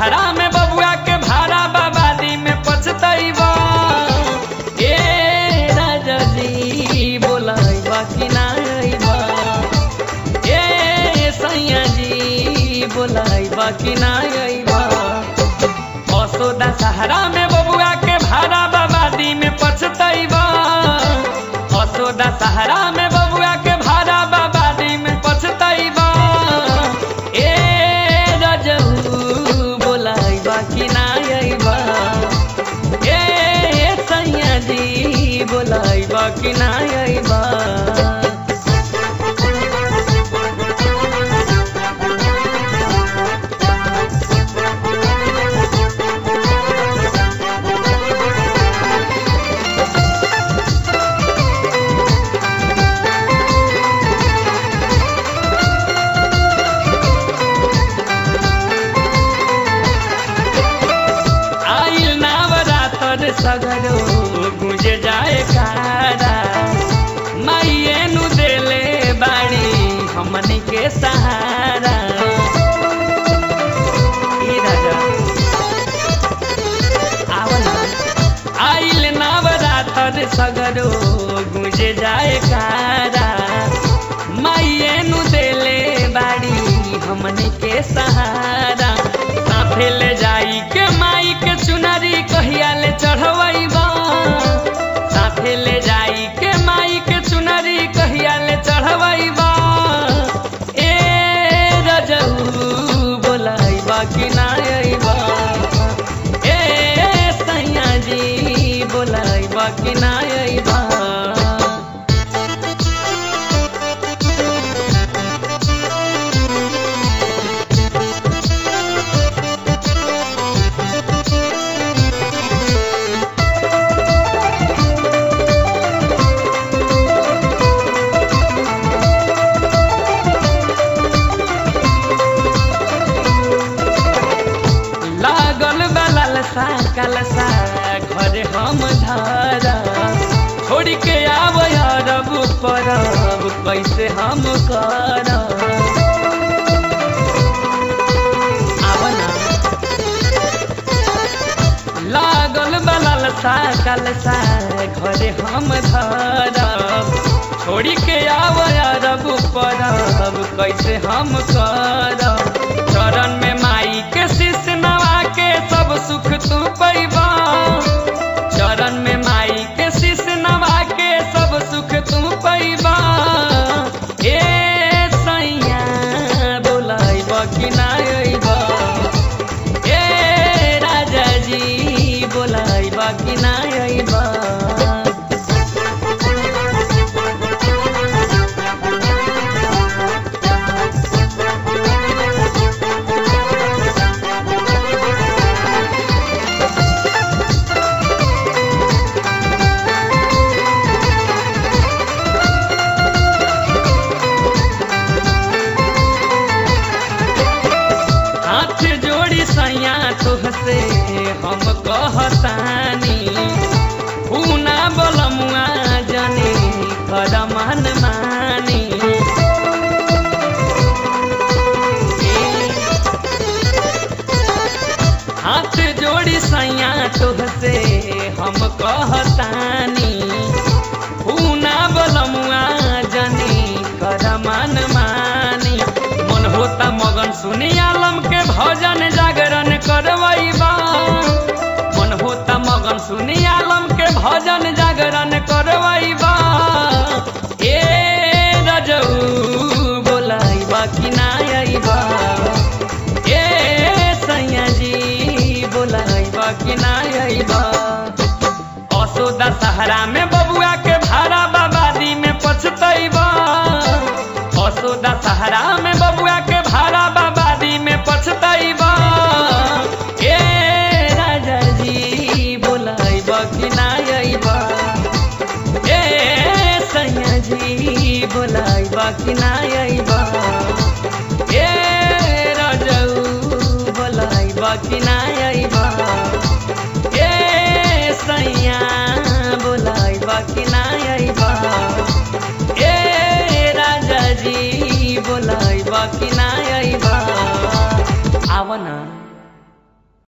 हरा में बबुआ के भारा बबादी में पछतैबा। ए राजा जी बोलाइबा कि ना आइबा, ए सैया जी बोलाइबा कि ना आइबा। असोदा सहरा में बबुआ के भारा बबादी में पछतैबा। असोदा सहरा में बबुआ के भारा बबादी में पछतैबा। बोलाइबा कि ना आइबा। आइल नवरातर सगरो गुंजे जाए कारा, माइये नु देले बाड़ी हमनी के सहारा। आइल नवरातर सगरो गुंजे जाए कारा, माइये नु देले बाड़ी हमनी के सहारा। साथे ले जाई के माई के चुनरी कहिया ले चढ़वैबा। साथे ले जाई के माई के चुनरी कहिया ले चढ़वैबा। ए रजहू बोलाइबा कि ना आइबा, ए सैया जी बोलाइबा कि ना आइबा। कलसा घर हम धारा छोड़ के आब अरब परब कैसे हम करा। लागल बललसा कलसा घर हम धारा छोड़ के आब अरब परब कैसे हम करा। चरण में माई के शीश नवा के सब सुख तू पैबा। चरण में माई के शीश नवा के सब सुख तू पैबा। ए सैया बोलाइबा कि ना आइबा, ए राजा जी बोलाइबा कि ना आइबा। सैया तुहसे हम कहतानी, पूना बोलमुआ जानी कर मन मानी। हाथ जोड़ी सैया तुहसे हम कहतानी, पूना बोलमुआ जानी कर मन मानी। मन होता मगन सुनी आलम के भजन जागरण करवैबा। मन होता मगन सुनी आलम के भजन जागरण करवैबा। ए रजहू बोलाइबा कि ना आइबा, ए सैया जी बोलाइबा कि ना आइबा। असोदा सहरा में बबुआ के भारा बबादी में पछतैबा। असोदा सहरा में बबुआ के भारा बबादी में पछतैबा। ए राजा जी बोलाइबा कि ना आइबा, ए सैया जी बोलाइबा कि ना आइबा। ए राजा बोलाइबा कि ना।